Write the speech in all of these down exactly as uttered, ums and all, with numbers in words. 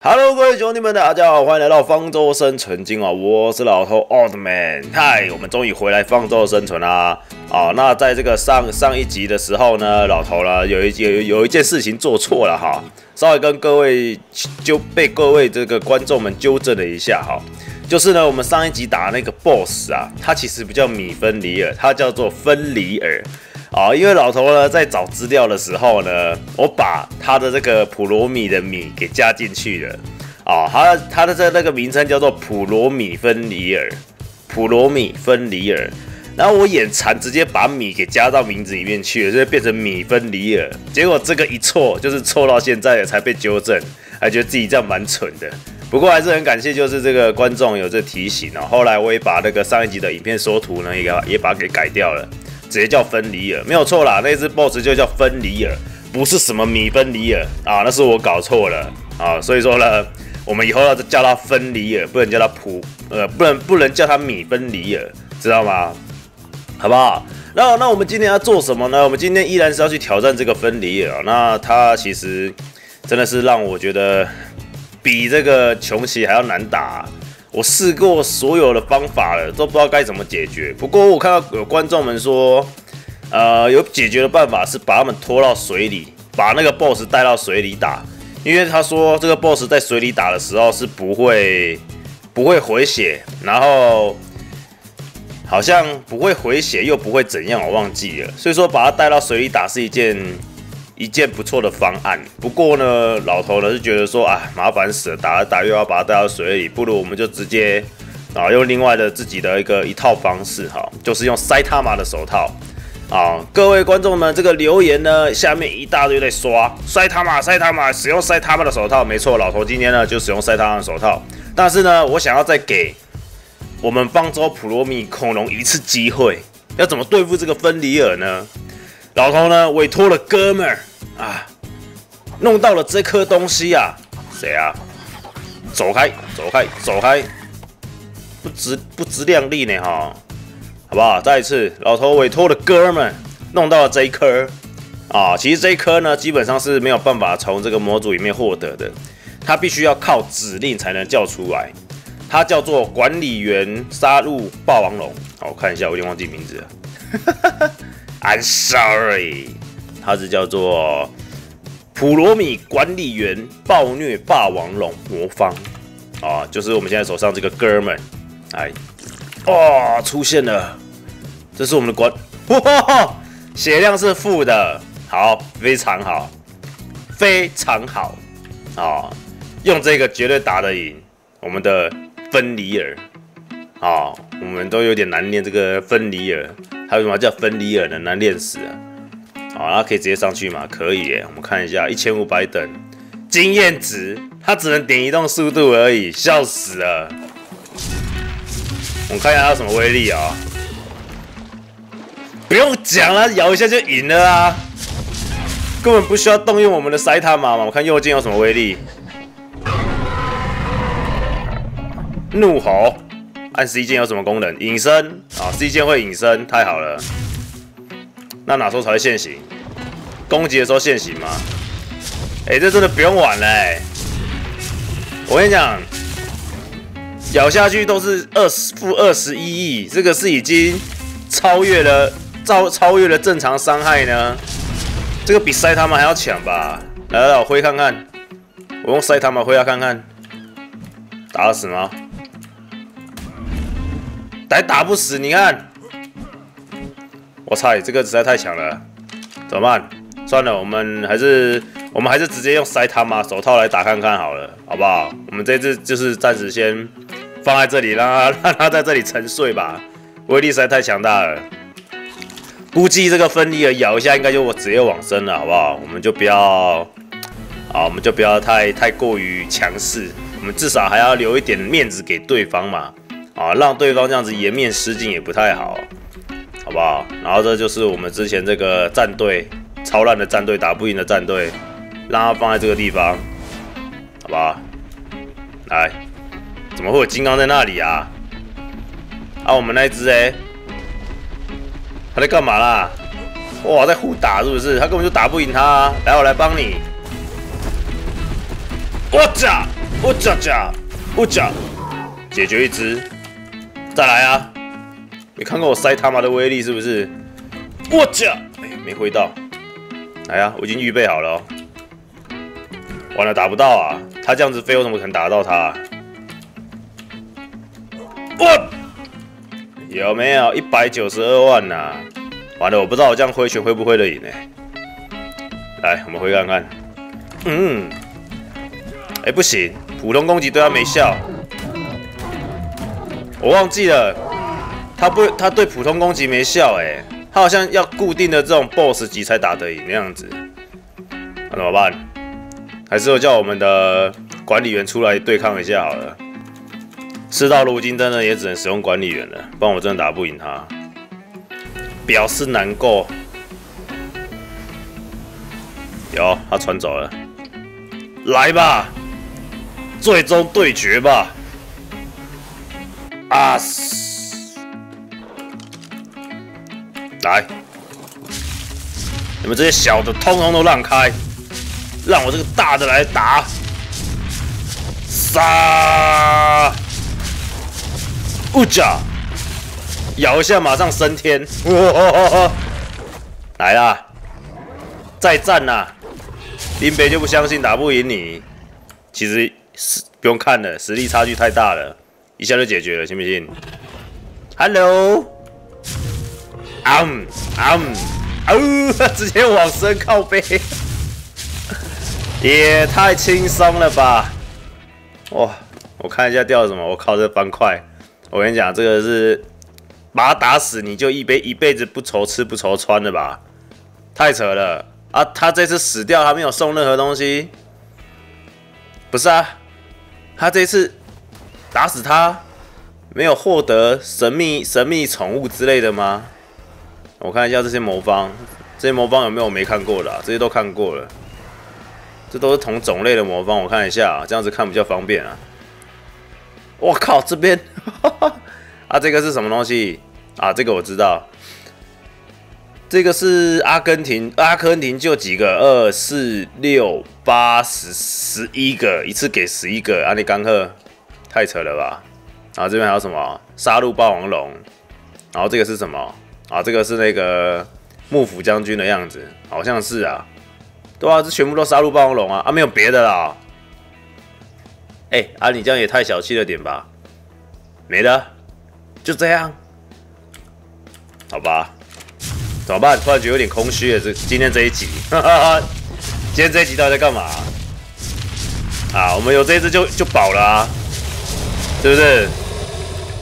Hello， 各位兄弟们，大家好，欢迎来到方舟生存经啊！我是老头 Oldman， 嗨，我们终于回来方舟生存啦！啊，那在这个上上一集的时候呢，老头呢有一有有一件事情做错了哈，稍微跟各位就被各位这个观众们纠正了一下哈，就是呢，我们上一集打那个 boss 啊，他其实不叫米芬里尔，他叫做芬里尔。 啊、哦，因为老头呢在找资料的时候呢，我把他的这个普罗米的米给加进去了。啊、哦，他他的这那个名称叫做普罗米芬里尔，普罗米芬里尔。然后我眼馋，直接把米给加到名字里面去了，所以变成米芬里尔。结果这个一错，就是错到现在了才被纠正，还觉得自己这样蛮蠢的。不过还是很感谢，就是这个观众有这提醒啊、哦。后来我也把那个上一集的影片缩图呢，也也把它给改掉了。 直接叫芬里尔，没有错啦，那只 boss 就叫芬里尔，不是什么米芬里尔啊，那是我搞错了啊，所以说呢，我们以后要叫他芬里尔，不能叫他普，呃，不能不能叫他米芬里尔，知道吗？好不好？那那我们今天要做什么呢？我们今天依然是要去挑战这个芬里尔，那他其实真的是让我觉得比这个穷奇还要难打。 我试过所有的方法了，都不知道该怎么解决。不过我看到有观众们说，呃，有解决的办法是把他们拖到水里，把那个 boss 带到水里打。因为他说这个 boss 在水里打的时候是不会不会回血，然后好像不会回血又不会怎样，我忘记了。所以说把他带到水里打是一件一件不错的方案。不过呢，老头呢是觉得说啊，麻烦死了，打了打又要把它带到水里，不如我们就直接啊用另外的自己的一个一套方式哈，就是用塞他玛的手套啊。各位观众们，这个留言呢下面一大堆在刷塞他玛，塞他玛，使用塞他玛的手套，没错，老头今天呢就使用塞他玛的手套。但是呢，我想要再给我们方舟普罗米恐龙一次机会，要怎么对付这个芬里尔呢？老头呢委托了哥们儿。 啊，弄到了这颗东西啊！谁啊？走开，走开，走开！不值不值量力呢哈，好不好？再一次，老头委托的哥们弄到了这一颗啊！其实这一颗呢，基本上是没有办法从这个模组里面获得的，它必须要靠指令才能叫出来。它叫做管理员杀戮霸王龙。好，我看一下，我有点忘记名字了。I'm sorry。 它是叫做普罗米管理员暴虐霸王龙魔方啊，就是我们现在手上这个哥们，哎，哦，出现了，这是我们的管，哇，血量是负的，好，非常好，非常好啊，用这个绝对打得赢我们的芬里尔啊，我们都有点难念这个芬里尔，它为什么叫芬里尔呢？难念死啊！ 好，那可以直接上去嘛？可以耶，我们看一下， 一千五百等经验值，它只能点移动速度而已，笑死了。我们看一下它有什么威力啊、哦？不用讲了，摇一下就赢了啦，根本不需要动用我们的塞塔玛嘛。我看右键有什么威力？怒吼，按 C 键有什么功能？隐身啊 ，C 键会隐身，太好了。 那哪时候才会现形？攻击的时候现形吗？哎、欸，这真的不用玩了、欸。我跟你讲，咬下去都是负二十一亿，这个是已经超越了超超越了正常伤害呢。这个比塞他玛还要强吧？来来来，我挥看看，我用塞他玛挥他看看，打得死吗？还打不死，你看。 我猜这个实在太强了，怎么办？算了，我们还是我们还是直接用塞他玛手套来打看看好了，好不好？我们这次就是暂时先放在这里，让它让它在这里沉睡吧。威力实在太强大了，估计这个芬里尔咬一下应该就我直接往生了，好不好？我们就不要啊，我们就不要太太过于强势，我们至少还要留一点面子给对方嘛，啊，让对方这样子颜面失敬也不太好。 好不好？然后这就是我们之前这个战队超烂的战队，打不赢的战队，让它放在这个地方，好不好？来，怎么会有金刚在那里啊？啊，我们那一只哎，他在干嘛啦？哇，在互打是不是？他根本就打不赢他啊。来，我来帮你。我操！我加加，我加，解决一只，再来啊！没看过我塞他妈的威力是不是？我加，哎，没挥到，来啊！我已经预备好了、哦。完了，打不到啊！他这样子飞，我怎么可能打到他、啊？我有没有一百九十二万呐、啊？完了，我不知道我这样挥拳会不会得赢呢？来，我们挥看看。嗯。 哎、欸，不行，普通攻击对他没效。我忘记了，他不，他对普通攻击没效、欸。哎，他好像要固定的这种 B O S S 级才打得赢那样子。那、啊、怎么办？还是我叫我们的管理员出来对抗一下好了。事到如今，真的也只能使用管理员了，不然我真的打不赢他。表示难过。有，他传走了。来吧！ 最终对决吧！啊，来，你们这些小的通通都让开，让我这个大的来打！杀！乌甲，咬一下马上升天！哦哦哦哦来啦！再战啦！林北就不相信打不赢你，其实。 不用看了，实力差距太大了，一下就解决了，信不信 ？Hello， 啊嗯啊嗯啊，直接往身靠背，也太轻松了吧！哇，我看一下掉了什么，我靠，这方块，我跟你讲，这个是把他打死，你就一辈一辈子不愁吃不愁穿了吧？太扯了啊！他这次死掉，他没有送任何东西，不是啊？ 他这次打死他，没有获得神秘神秘宠物之类的吗？我看一下这些魔方，这些魔方有没有我没看过的、啊？这些都看过了，这都是同种类的魔方。我看一下、啊，这样子看比较方便啊。我靠，这边啊，这个是什么东西啊？这个我知道，这个是阿根廷，阿根廷就几个二四六。 八十十一个，一次给十一个，安利甘赫，太扯了吧！然后这边还有什么杀戮霸王龙，然后这个是什么啊？这个是那个幕府将军的样子，好像是啊，对啊，这全部都杀戮霸王龙啊，啊没有别的啦。哎、欸，啊你这样也太小气了点吧？没了，就这样，好吧？怎么办？突然觉得有点空虚了，这今天这一集。哈哈哈。 今天这一集到底在干嘛啊？啊，我们有这一只就就饱了啊，是不是？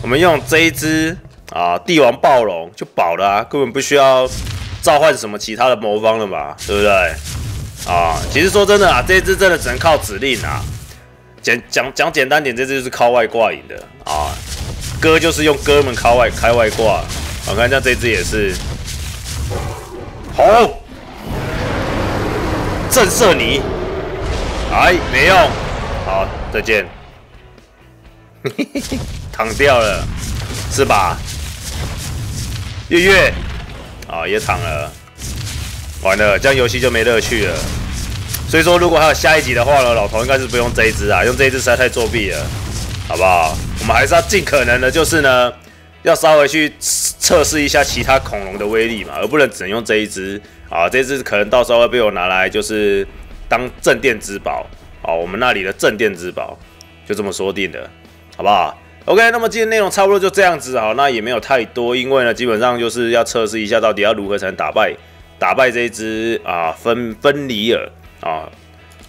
我们用这一只啊，帝王暴龙就饱了啊，根本不需要召唤什么其他的魔方了嘛，对不对？啊，其实说真的啊，这一只真的只能靠指令啊。简讲讲简单点，这只就是靠外挂赢的啊。哥就是用哥们靠外开外挂，我看像这只也是，好。 震慑你，哎，没用，好，再见。躺掉了，是吧？月月，啊、哦，也躺了，完了，这样游戏就没乐趣了。所以说，如果还有下一集的话呢，老头应该是不用这一只啊，用这一只实在太作弊了，好不好？我们还是要尽可能的，就是呢，要稍微去测试一下其他恐龙的威力嘛，而不能只能用这一只。 啊，这只可能到时候会被我拿来，就是当镇店之宝啊，我们那里的镇店之宝，就这么说定的，好不好 ？OK， 那么今天内容差不多就这样子啊，那也没有太多，因为呢，基本上就是要测试一下到底要如何才能打败打败这一只啊芬芬里尔啊，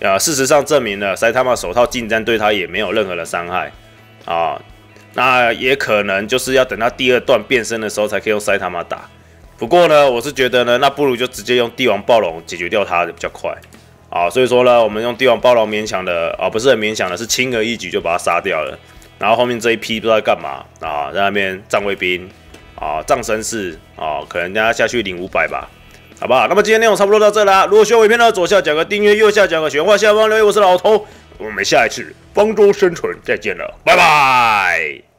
啊，事实上证明了塞他玛手套近战对他也没有任何的伤害啊，那也可能就是要等到第二段变身的时候才可以用塞他玛打。 不过呢，我是觉得呢，那不如就直接用帝王暴龙解决掉它的比较快啊。所以说呢，我们用帝王暴龙勉强的啊，不是很勉强的，是轻而易举就把它杀掉了。然后后面这一批不知道干嘛啊，在那边藏卫兵啊，藏绅士啊，可能大家下去领五百吧，好不好？那么今天内容差不多到这啦。如果喜欢我影片呢，左下角个订阅，右下角个喜欢，下方留言。我是老头，我们下一次方舟生存再见了，拜拜。